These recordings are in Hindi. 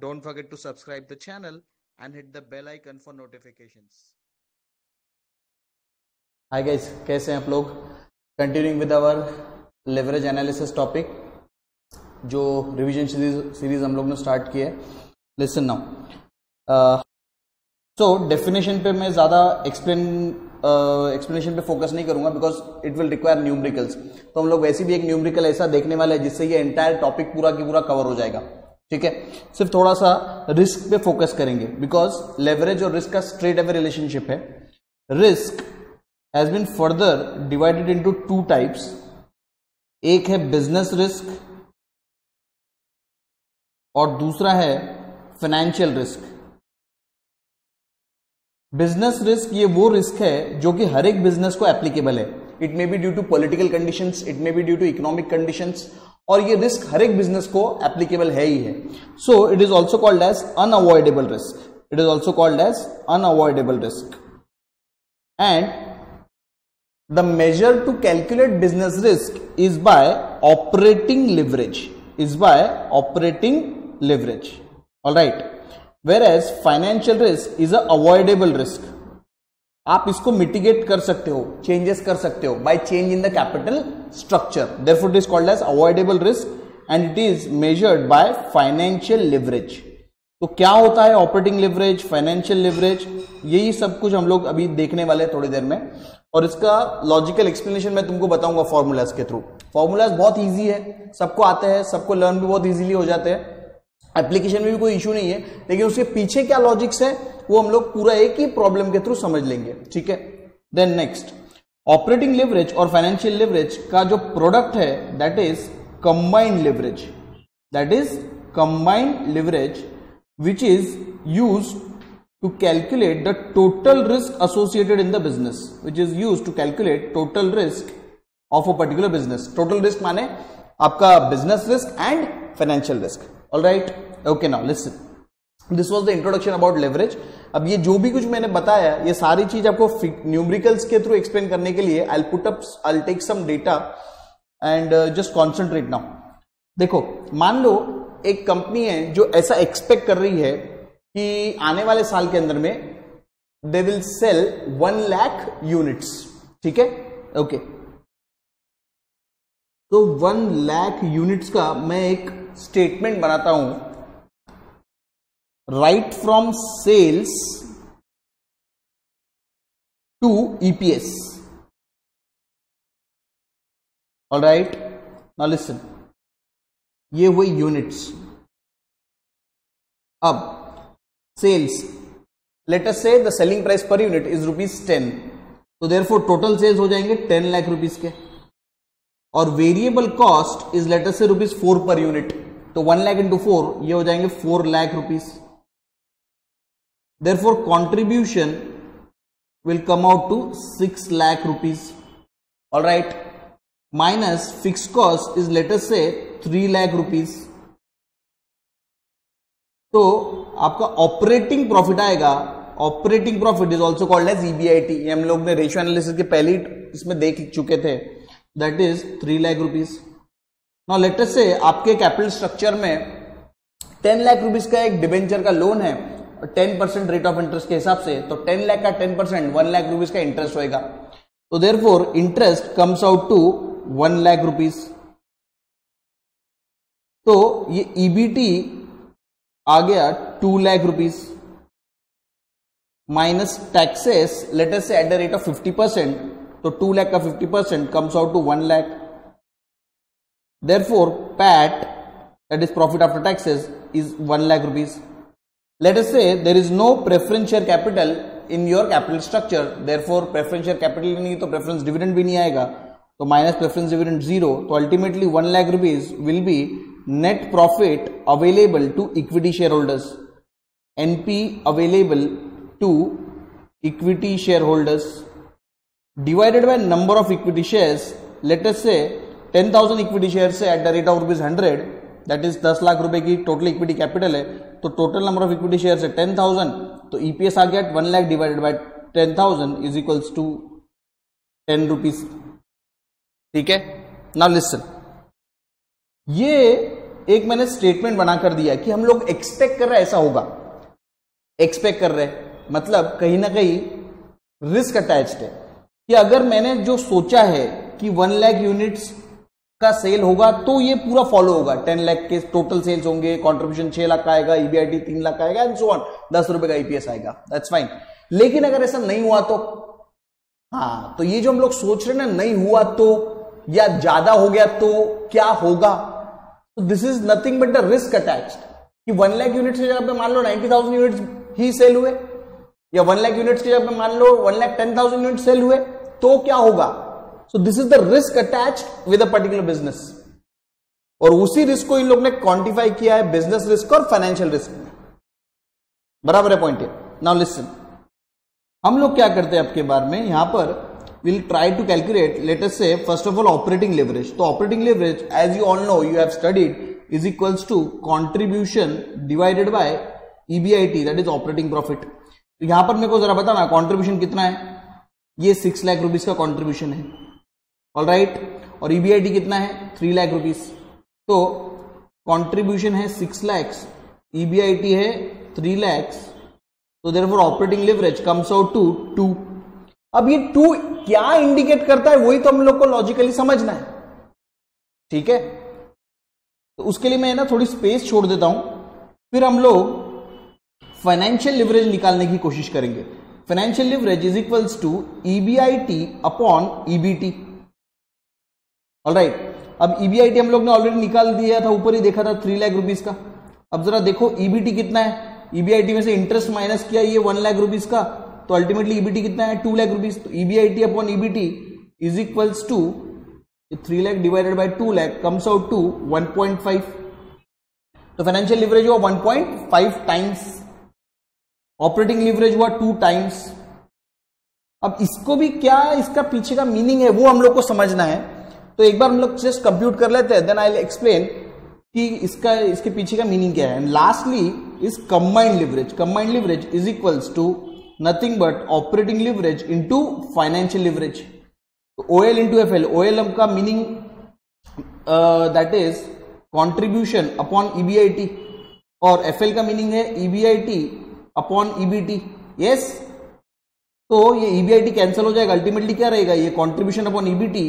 Don't forget to subscribe the channel and hit the bell icon for notifications. Hi guys, कैसे हैं आप लोग? Continuing with our leverage analysis topic, जो revision series हम लोग ने start की है. Listen now. So definition पे मैं ज़्यादा explanation पे फोकस नहीं करूँगा because it will require numericals. तो हम लोग वैसे भी एक numerical ऐसा देखने वाले हैं जिससे ये entire topic पूरा की पूरा cover हो जाएगा. ठीक है, सिर्फ थोड़ा सा रिस्क पे फोकस करेंगे बिकॉज लेवरेज और रिस्क का स्ट्रेट अवे रिलेशनशिप है. Risk has been further divided into two types. एक है बिजनेस रिस्क और दूसरा है फाइनेंशियल रिस्क. बिजनेस रिस्क ये वो रिस्क है जो कि हर एक बिजनेस को एप्लीकेबल है. It may be due to political conditions, it may be due to economic conditions, और ये रिस्क हर एक बिजनेस को एप्लीकेबल है ही है. So it is also called as unavoidable risk. It is also called as unavoidable risk. And the measure to calculate business risk is by operating leverage. Is by operating leverage. Alright. Whereas financial risk is a avoidable risk. आप इसको मिटिगेट कर सकते हो, चेंजेस कर सकते हो by change in the capital structure. Therefore it is called as avoidable risk and it is measured by financial leverage. तो क्या होता है ऑपरेटिंग लिवरेज, फाइनेंशियल लिवरेज, यही सब कुछ हम लोग अभी देखने वाले हैं थोड़ी देर में. और इसका लॉजिकल एक्सप्लेनेशन मैं तुमको बताऊंगा फॉर्मूलाज के थ्रू. फॉर्मूलाज बहुत ईजी है, सबको आते हैं, सबको लर्न भी बहुत ईजिली हो जाते हैं, एप्लीकेशन में भी कोई इश्यू नहीं है. लेकिन उसके पीछे क्या लॉजिक्स है वो हम लोग पूरा एक ही प्रॉब्लम के थ्रू समझ लेंगे. ठीक है. देन नेक्स्ट, ऑपरेटिंग लिवरेज और फाइनेंशियल लिवरेज का जो प्रोडक्ट है that is combined leverage. That is combined leverage which is use to calculate the total risk associated in the business. Which is use to calculate total risk of a particular business. Total risk माने आपका business risk and financial risk. Alright. Okay, now listen. This was the introduction about leverage. अब ये जो भी कुछ मैंने बताया ये सारी चीज आपको न्यूमेरिकल्स के थ्रू एक्सप्लेन करने के लिए I put up, I take some data and just concentrate now. देखो, मान लो एक कंपनी है जो ऐसा एक्सपेक्ट कर रही है कि आने वाले साल के अंदर में they will sell 1 lakh units. ठीक है. ओके, तो 1 लाख यूनिट्स का मैं एक स्टेटमेंट बनाता हूं. Right from sales to EPS. All right. Now listen. ये हुए यूनिट्स. अब sales, let us say the selling price per unit is ₹10. तो देयरफॉर टोटल सेल्स हो जाएंगे 10 लाख रुपीज के. और variable cost is let us say ₹4 पर यूनिट. तो 1 लाख इंटू 4 ये हो जाएंगे 4 lakh rupees. Therefore, contribution will come out to 6 lakh rupees. All right. Minus fixed cost is let us say 3 lakh rupees. तो आपका ऑपरेटिंग प्रॉफिट आएगा. Operating profit is also called as EBIT. ये हम लोग ने रेशियो एनालिसिस के पहले इसमें देख चुके थे. That is 3 lakh rupees. Now let us say आपके कैपिटल स्ट्रक्चर में 10 लाख रुपीज का एक डिबेंचर का लोन है 10% रेट ऑफ इंटरेस्ट के हिसाब से. तो 10 लाख का 10% 1 लाख रुपीज का इंटरेस्ट होएगा. तो therefore interest comes out to 1 lakh rupees. तो ये EBT आ गया 2 lakh rupees. Minus taxes let us say at the rate of 50%. तो 2 लाख का 50% comes out to 1 lakh. Therefore PAT that is profit after taxes is 1 lakh rupees. Let us say there is no preference share capital in your capital structure. Therefore, preference share capital भी नहीं तो preference dividend भी नहीं आएगा. तो minus preference dividend 0. तो ultimately 1 lakh rupees will be net profit available to equity shareholders. NP available to equity shareholders divided by number of equity shares. Let us say 10,000 equity shares से at the rate of ₹100. That is 10 lakh रुपए की टोटल इक्विटी कैपिटल है. तो total number of equity share है 10,000. तो EPS आ गया 1 lakh divided by 10,000 is equals to 10 rupees. ठीक है. नाउ लिसन, ये एक मैंने स्टेटमेंट बना कर दिया कि हम लोग एक्सपेक्ट कर रहे हैं ऐसा होगा, एक्सपेक्ट कर रहे हैं मतलब कहीं ना कहीं रिस्क अटैच्ड है कि अगर मैंने जो सोचा है कि 1 लाख यूनिट्स का सेल होगा तो ये पूरा फॉलो होगा, 10 लाख के टोटल सेल्स होंगे, कंट्रीब्यूशन 6 लाख का आएगा, ईबीआईटी 3 लाख का आएगा एंड सो ऑन, 10 रुपए का ईपीएस आएगा, दैट्स फाइन। लेकिन अगर ऐसा नहीं हुआ तो हाँ, तो ये जो हम लोग सोच रहे ना नहीं हुआ तो या ज्यादा हो गया तो क्या होगा, this is nothing but the risk attached कि 1 लाख यूनिट की जगह पे मान लो 90,000 यूनिट्स ही सेल हुए या 1 लाख यूनिट्स की जगह पे मान लो 1,10,000 यूनिट सेल हुए तो क्या होगा। So this is the risk attached with a particular business और उसी रिस्क को इन लोग ने क्वांटिफाई किया है बिजनेस रिस्क और फाइनेंशियल रिस्क में, बराबर है पॉइंट। नाउ लिसन, हम लोग क्या करते हैं आपके बारे में, यहां पर we'll try to calculate, let us say first of all operating leverage। तो operating leverage as you all know you have studied is equals to contribution divided by EBIT, that is operating profit। तो यहां पर मेरे को जरा बताना contribution कितना है, ये 6 लाख रुपीज का contribution है, ऑलराइट right? और EBIT कितना है 3 लाख रुपीज। तो contribution है 6 लाख, EBIT है 3 लाख, तो therefore operating leverage comes out to 2। अब ये 2 क्या इंडिकेट करता है वही तो हम लोग को लॉजिकली समझना है, ठीक है। तो उसके लिए मैं ना थोड़ी स्पेस छोड़ देता हूं, फिर हम लोग फाइनेंशियल लिवरेज निकालने की कोशिश करेंगे। Financial leverage is equals to EBIT upon EBT, alright. अब ईबीआईटी हम लोग ने ऑलरेडी निकाल दिया था, ऊपर ही देखा था 3 लाख रुपीज का। अब जरा देखो ईबीटी कितना है, ईबीआईटी में से इंटरेस्ट माइनस किया ये 1 लाख रुपीज का, तो अल्टीमेटली ईबीटी कितना है 2 लाख रुपीज। तो EBIT upon EBT is equals to 3 lakh divided by 2 lakh comes out to 1.5। तो फाइनेंशियल लिवरेज हुआ 1.5 टाइम्स, ऑपरेटिंग लिवरेज हुआ 2 टाइम्स। अब इसको भी क्या इसका पीछे का मीनिंग है वो हम लोग को समझना है, तो एक बार हम लोग जस्ट कंप्यूट कर लेते हैं, देन आई विल एक्सप्लेन कि इसके पीछे का मीनिंग क्या है। And lastly is combined leverage. Combined leverage is equals to nothing but operating leverage into financial leverage, OL into FL। OL का meaning that is contribution upon EBIT और FL का मीनिंग है EBIT अपॉन EBT, यस। तो ये EBIT कैंसिल हो जाएगा, अल्टीमेटली क्या रहेगा ये contribution upon EBT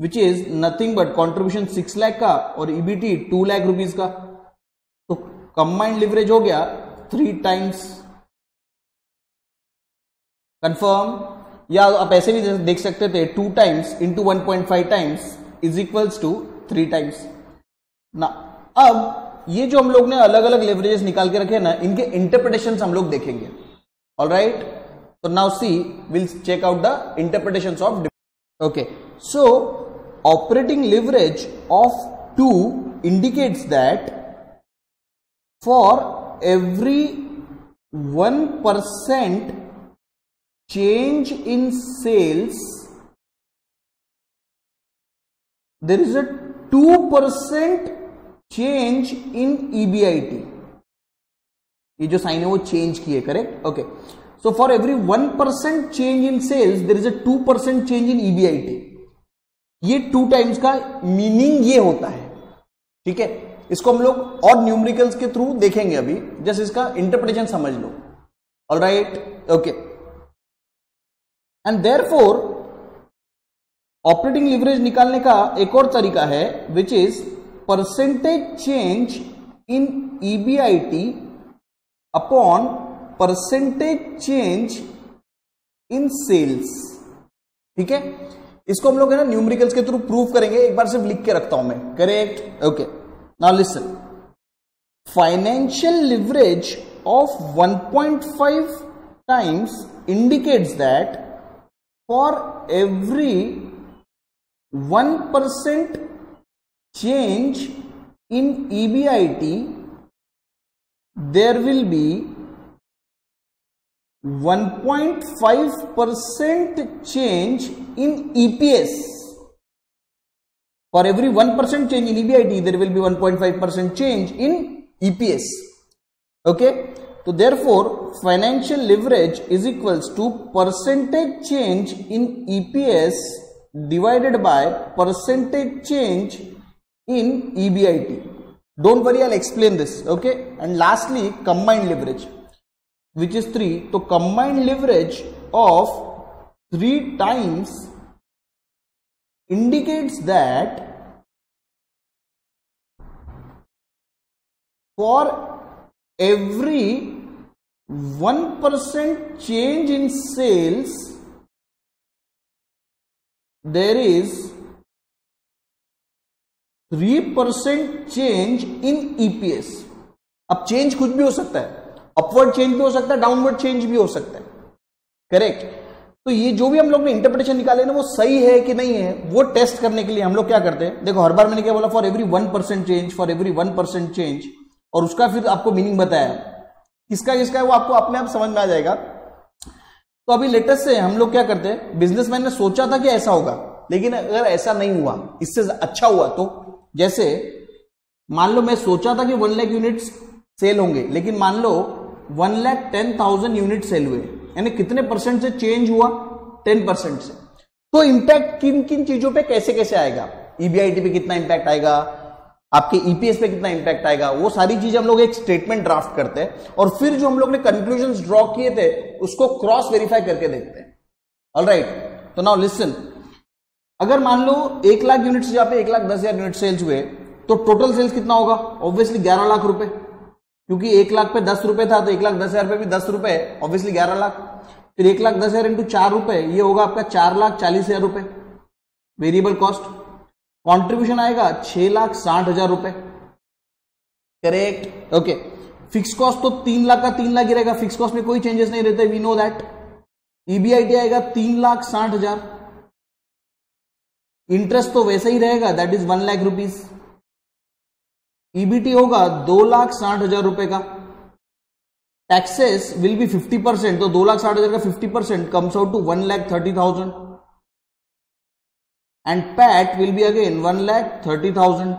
which is nothing but contribution 6 lakh का और EBT 2 लाख रुपीज का। तो कंबाइंड लिवरेज हो गया 3 टाइम्स, कंफर्म। या आप ऐसे भी देख सकते थे 2 times into 1.5 times is equals to 3 times ना। अब ये जो हम लोग ने अलग अलग लेवरेजेस निकाल के रखे हैं ना, इनके इंटरप्रिटेशन हम लोग देखेंगे, ऑलराइट। तो now see will check out the interpretation of, okay. So operating leverage of 2 indicates that for every 1% change in sales there is a 2% change in EBIT। ये जो साइन है वो चेंज किए, correct, okay. So for every 1% change in sales there is a 2% change in EBIT। ये 2 टाइम्स का मीनिंग ये होता है, ठीक है। इसको हम लोग और न्यूमेरिकल्स के थ्रू देखेंगे, अभी जस्ट इसका इंटरप्रिटेशन समझ लो, alright, okay. And therefore operating leverage निकालने का एक और तरीका है which is percentage change in EBIT upon percentage change in sales, ठीक है। इसको हम लोग है ना न्यूमेरिकल्स के थ्रू प्रूव करेंगे, एक बार सिर्फ लिख के रखता हूं मैं, correct, okay. Now listen, financial leverage of 1.5 times indicates that for every 1% change in EBIT there will be 1.5% change in EPS। For every 1% change in EBIT there will be 1.5% change in EPS, okay। तो therefore financial leverage is equals to percentage change in EPS divided by percentage change in EBIT। Don't worry, I'll explain this. Okay. And lastly, combined leverage, which is 3. So combined leverage of 3 times indicates that for every 1% change in sales, there is 3% change in EPS. अब चेंज कुछ भी हो सकता है, अपवर्ड चेंज भी हो सकता है, डाउनवर्ड चेंज भी हो सकता है, करेक्ट? तो ये जो भी हम लोग ने इंटरप्रिटेशन निकाले ना, वो सही है कि नहीं है, वो टेस्ट करने के लिए हम लोग क्या करते हैं, देखो हर बार मैंने क्या बोला, फॉर एवरी 1% चेंज, और उसका फिर आपको मीनिंग बताया किसका किसका है, वो आपको अपने आप समझ में आ जाएगा। तो अभी लेटेस्ट से हम लोग क्या करते हैं, बिजनेसमैन ने सोचा था कि ऐसा होगा, लेकिन अगर ऐसा नहीं हुआ, इससे अच्छा हुआ। तो जैसे मान लो मैं सोचा था कि 1 लाख यूनिट सेल होंगे, लेकिन मान लो 1,10,000 यूनिट सेल हुए, यानी कितने परसेंट से चेंज हुआ, 10% से। तो इंपैक्ट किन किन चीजों पे कैसे कैसे आएगा, EBIT पे कितना इंपैक्ट आएगा, आपके EPS पे कितना इंपैक्ट आएगा, वो सारी चीज हम लोग एक स्टेटमेंट ड्राफ्ट करते हैं, और फिर जो हम लोग ने कंक्लूजन ड्रॉ किए थे उसको क्रॉस वेरीफाई करके देखते हैं। ऑलराइट, तो नाउ लिसन, अगर मान लो 1 लाख यूनिट से यहाँ पे 1,10,000 यूनिट सेल्स हुए, तो टोटल सेल्स कितना होगा, ऑब्वियसली 11 लाख रुपए, क्योंकि 1 लाख पे 10 रुपए था, तो 1,10,000 पे भी 10 रुपए, ऑब्वियसली 11 लाख। फिर 1,10,000 इंटू 4 रुपए, ये होगा आपका 4,40,000 रुपए वेरिएबल कॉस्ट। कंट्रीब्यूशन आएगा 6,60,000 रुपए, करेक्ट? ओके, फिक्स कॉस्ट तो 3 लाख का 3 लाख गिरेगा, फिक्स कॉस्ट में कोई चेंजेस नहीं रहते, वी नो दैट। EBIT आएगा 3,60,000, इंटरेस्ट तो वैसा ही रहेगा, that is 1 lakh rupees. EBT होगा 2,60,000 रुपए का, टैक्सेस विल बी 50%, तो 2,60,000 का 50% comes out to 1,30,000, and PAT will be again 1,30,000,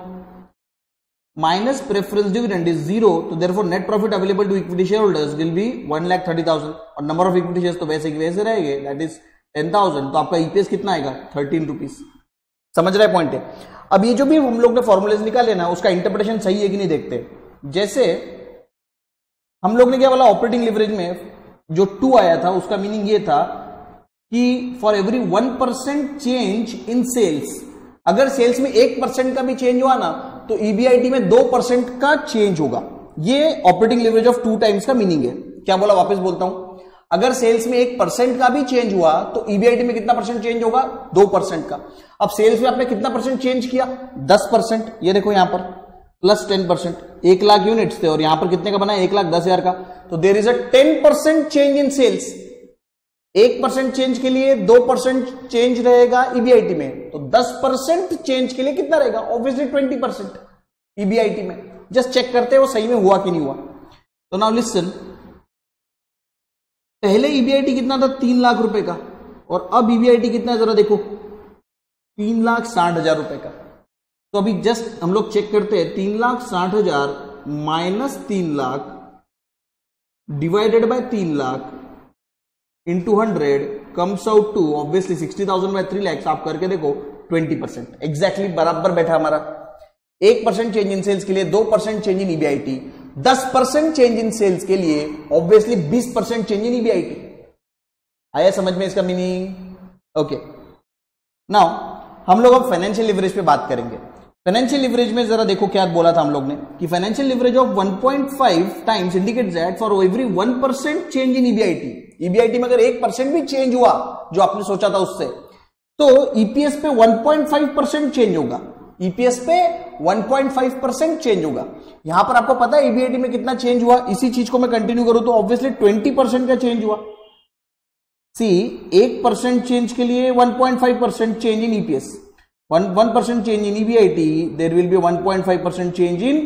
minus preference dividend is 0, तो therefore net profit available to equity share holders will be 1,30,000, और नंबर ऑफ इक्विटी शेयर तो वैसे ही वैसे रहेंगे, दैट इज 10,000, तो आपका EPS कितना आएगा, 13 रुपीज। समझ रहे पॉइंट है? अब ये जो भी हम लोग ने फॉर्मुलेज निकाले ना, उसका इंटरप्रिटेशन सही है कि नहीं देखते। जैसे हम लोग ने क्या बोला, ऑपरेटिंग लिवरेज में जो 2 आया था उसका मीनिंग ये था कि for every 1% change in sales, अगर सेल्स में 1% का भी चेंज हुआ ना, तो EBIT में 2% का चेंज होगा। ये ऑपरेटिंग लिवरेज ऑफ 2 टाइम्स का मीनिंग है। क्या बोला, वापस बोलता हूं, अगर सेल्स में 1% का भी चेंज हुआ तो EBIT में कितना परसेंट चेंज होगा, 2% का। अब सेल्स में आपने कितना परसेंट चेंज किया, 10%, ये देखो यहां पर प्लस 10%, 1 लाख यूनिट्स थे और यहां पर कितने का बना, 1,10,000 का, तो there is a 10% change in sales. 1% change के लिए 2% चेंज रहेगा EBIT में, तो 10% चेंज के लिए कितना रहेगा, ऑब्वियसली 20% EBIT में। जस्ट चेक करते हैं वो सही में हुआ कि नहीं हुआ। तो नाउ लिसन, पहले EBIT कितना था, 3 लाख रुपए का, और अब EBIT कितना है जरा देखो, 3,60,000 रुपए का। तो अभी जस्ट हम लोग चेक करते हैं, 3,60,000 minus 3 lakh divided by 3 lakh into 100 comes out to obviously 60,000 by 3 lakh, आप करके देखो 20%, एग्जैक्टली बराबर बैठा हमारा। 1% चेंज इन सेल्स के लिए 2% change in EBIT, 10% change in sales के लिए ऑब्वियसली 20% चेंज इन EBIT। आया समझ में इसका मीनिंग? ओके, नाउ हम लोग अब फाइनेंशियल लिवरेज पे बात करेंगे। फाइनेंशियल लिवरेज में जरा देखो क्या बोला था हम लोग ने, कि financial leverage of 1.5 times indicates that for every 1% change in EBIT, EBIT में अगर 1% भी चेंज हुआ जो आपने सोचा था उससे, तो EPS पे 1.5% चेंज होगा, EPS पे 1.5% चेंज होगा। यहां पर आपको पता है EBIT में कितना चेंज हुआ, इसी चीज को मैं कंटिन्यू करूं तो ऑब्वियसली 20% का चेंज हुआ। सी, 1% चेंज के लिए 1.5% change in EPS, 1% change in EBIT, there will be 1.5% change in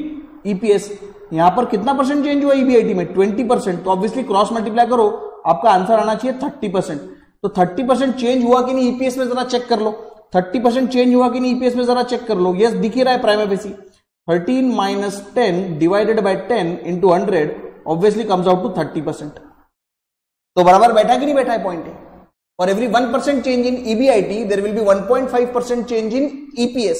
EPS। यहां पर कितना परसेंट चेंज हुआ EBIT में, 20%, तो ऑब्वियसली क्रॉस मल्टीप्लाई करो, आपका आंसर आना चाहिए 30%। तो 30% चेंज हुआ कि नहीं EPS में जरा चेक कर लो, 30% चेंज हुआ कि नहीं EPS में जरा चेक कर लो। यस, दिख ही रहा है primary basis, 13 minus 10 divided by 10 into 100 obviously comes out to 30%। तो बराबर बैठा कि नहीं बैठा है point? For every 1% change in EBIT there will be 1.5% change in EPS।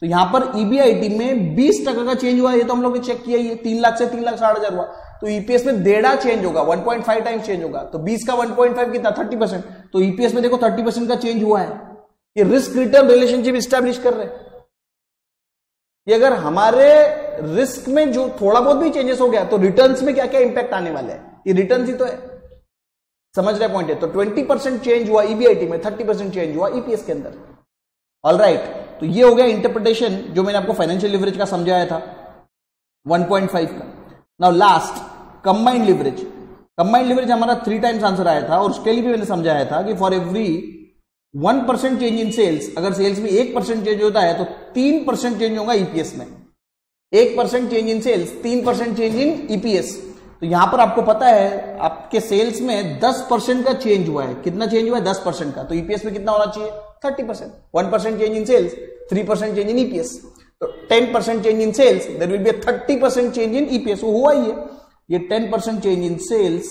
तो यहां पर EBIT में 20% का चेंज हुआ, ये तो हम लोग ने चेक किया, ये 3 लाख से 3,60,000 हुआ। तो EPS में डेढ़ा चेंज होगा, 1.5 टाइम चेंज होगा। तो 20 का 1.5 कितना, 30%। तो EPS में देखो 30% का चेंज हुआ है। ये रिस्क रिटर्न रिलेशनशिप स्टैब्लिश कर रहे हैं। ये अगर हमारे रिस्क में जो थोड़ा बहुत भी चेंजेस हो गया तो रिटर्न में क्या क्या इंपैक्ट आने वाले हैं, ये रिटर्न ही तो है, समझ रहे पॉइंट है। तो 20% चेंज हुआ EBIT में, 30% चेंज हुआ EPS के अंदर। ऑलराइट, तो ये हो गया इंटरप्रिटेशन जो मैंने आपको फाइनेंशियल लिवरेज का समझाया था 1.5 का। Now last combined leverage. Combined leverage हमारा 3 टाइम्स आंसर आया था और उसके लिए भी मैंने समझाया था कि for every 1% change in sales, अगर सेल्स में 1% चेंज होता है तो 3% चेंज होगा EPS में। 1% change in sales, 3% change in EPS। तो यहां पर आपको पता है आपके सेल्स में 10% का चेंज हुआ है। कितना चेंज हुआ है? 10% का। तो EPS में कितना होना चाहिए? 30%। 1% change in sales, 3% change in EPS। तो 10% change in sales, there will be 30% change in EPS। वो हुआ ही है। ये 10% चेंज इन सेल्स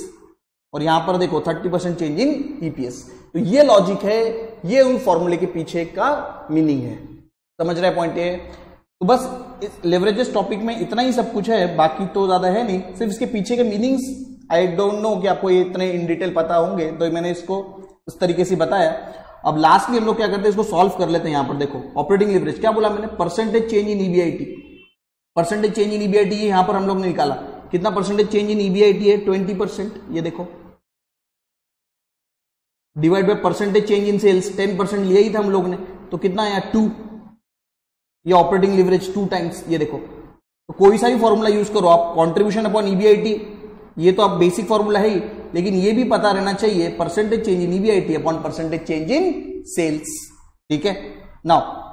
और यहां पर देखो 30% चेंज इन EPS। तो ये लॉजिक है, ये उन फॉर्मूले के पीछे का मीनिंग है। समझ रहे पॉइंट ये? तो बस इस लेवरेजेस टॉपिक में इतना ही सब कुछ है, बाकी तो ज्यादा है नहीं। सिर्फ इसके पीछे के मीनिंग्स आई डोंट नो कि आपको ये इतने इन डिटेल पता होंगे, तो मैंने इसको उस तरीके से बताया। अब लास्टली हम लोग क्या करते हैं, इसको सॉल्व कर लेते हैं। यहां पर देखो ऑपरेटिंग लिवरेज क्या बोला मैंने, percentage change in EBIT। Percentage change in EBIT यहां पर हम लोग ने निकाला। कितना परसेंटेज चेंज इन EBIT है? 20%। ये देखो divide by percentage change in sales, 10% लिया ही था हम लोग ने, तो कितना आया? 2। ये ऑपरेटिंग लिवरेज 2 टाइम्स। ये देखो, तो कोई सा भी फॉर्मूला यूज करो आप, कंट्रीब्यूशन अपॉन EBIT, ये तो आप बेसिक फॉर्मूला है ही, लेकिन ये भी पता रहना चाहिए percentage change in EBIT upon percentage change in sales. ठीक है, नाउ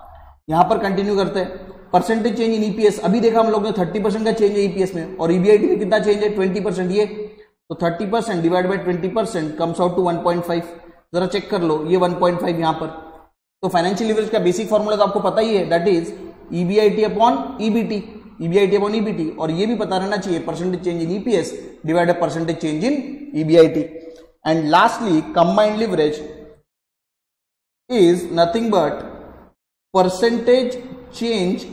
यहां पर कंटिन्यू करते हैं। परसेंटेज चेंज इन EPS अभी देखा हम लोग ने 30% का चेंज है EPS में, और EBIT में कितना चेंज है? 20%। ये तो 30% divide by 20% comes out to 1.5। जरा चेक कर लो, ये 1.5 यहां पर। तो फाइनेंशियल लिवरेज का बेसिक फॉर्मूला तो आपको पता ही है, that is EBIT upon EBT, EBIT upon EBT। और ये भी पता रहना चाहिए percentage change in EPS divide by percentage change in EBIT। And lastly combined leverage is nothing but percentage change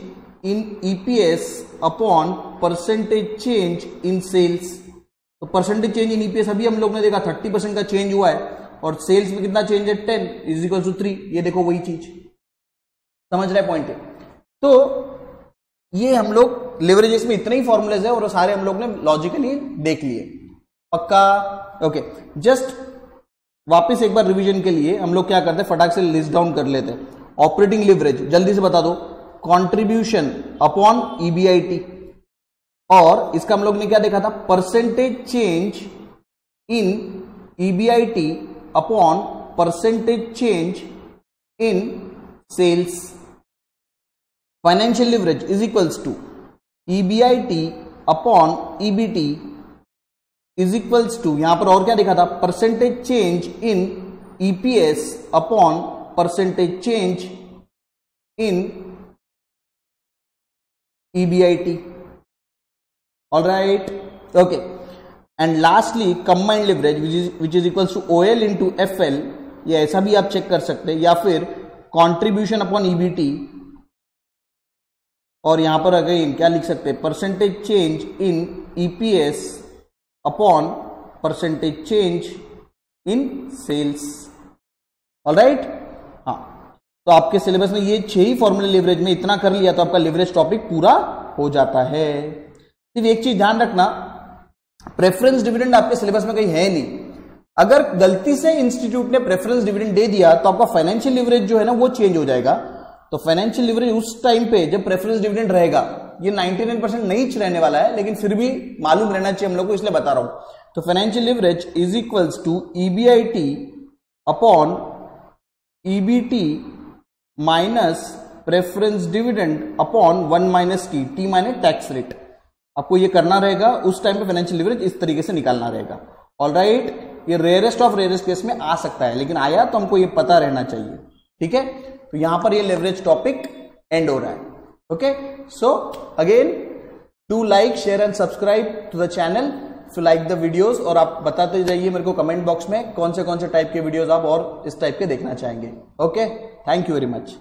in EPS upon percentage change in sales. तो परसेंटेज चेंज इन EPS अभी हम लोग ने देखा 30% का चेंज हुआ है, और सेल्स में कितना चेंज है? 10 = 3। ये देखो वही चीज, समझ रहे पॉइंट है। तो ये हम लोग लेवरेजेस में इतने ही फॉर्मूलेज है और सारे हम लोग ने लॉजिकली देख लिए। पक्का? ओके, जस्ट वापस एक बार रिवीजन के लिए हम लोग क्या करते हैं, फटाक से लिस्ट डाउन कर लेते हैं। ऑपरेटिंग लिवरेज जल्दी से बता दो, कॉन्ट्रीब्यूशन अपॉन EBIT, और इसका हम लोग ने क्या देखा था? Percentage change in EBIT upon percentage change in sales. Financial leverage is equals to EBIT upon EBT is equals to, यहां पर और क्या देखा था? Percentage change in EPS upon percentage change in EBIT। Alright, okay. And lastly combined leverage which is equals to OL into FL। ये ऐसा भी आप चेक कर सकते हैं, या फिर कॉन्ट्रीब्यूशन अपॉन EBT, और यहां पर अगेन क्या लिख सकते हैं? Percentage change in EPS upon percentage change in sales. Alright, हाँ, तो आपके सिलेबस में ये 6 फॉर्मूले लिवरेज में, इतना कर लिया तो आपका लिवरेज टॉपिक पूरा हो जाता है। सिर्फ एक चीज ध्यान रखना, प्रेफरेंस डिविडेंड आपके सिलेबस में कहीं है नहीं। अगर गलती से इंस्टीट्यूट ने प्रेफरेंस डिविडेंड दे दिया तो आपका फाइनेंशियल लिवरेज जो है ना वो चेंज हो जाएगा। तो फाइनेंशियल लिवरेज उस टाइम पे जब प्रेफरेंस डिविडेंड रहेगा, ये 99% नहीं रहने वाला है, लेकिन फिर भी मालूम रहना चाहिए हम लोग को, इसलिए बता रहा हूं। तो financial leverage is equals to EBIT upon EBT minus preference dividend upon 1 - T minus tax rate. आपको ये करना रहेगा उस टाइम पे, फाइनेंशियल लिवरेज इस तरीके से निकालना रहेगा। ऑलराइट, ये रेयरेस्ट ऑफ रेयरेस्ट केस में आ सकता है, लेकिन आया तो हमको ये पता रहना चाहिए। ठीक है, तो यहां पर ये लेवरेज टॉपिक एंड हो रहा है। Okay, so again do like share and subscribe to the channel if you like the videos, और आप बताते जाइए मेरे को कमेंट बॉक्स में कौन से टाइप के वीडियोज आप और इस टाइप के देखना चाहेंगे। Okay, thank you very much.